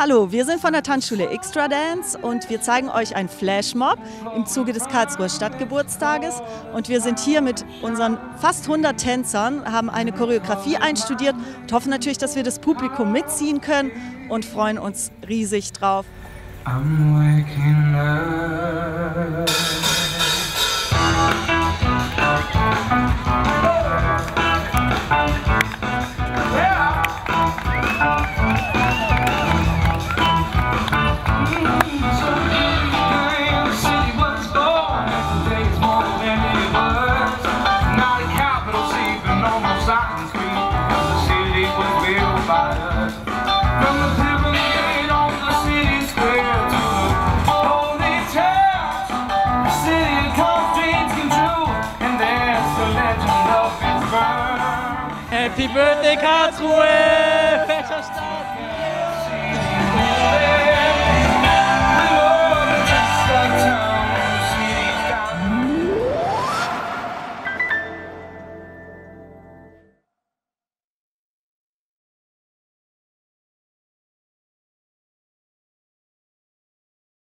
Hallo, wir sind von der Tanzschule X-tra Dance und wir zeigen euch einen Flashmob im Zuge des Karlsruher Stadtgeburtstages. Und wir sind hier mit unseren fast 100 Tänzern, haben eine Choreografie einstudiert und hoffen natürlich, dass wir das Publikum mitziehen können und freuen uns riesig drauf. I'm waking up. Happy Birthday, Karlsruhe! Fächer Stadt!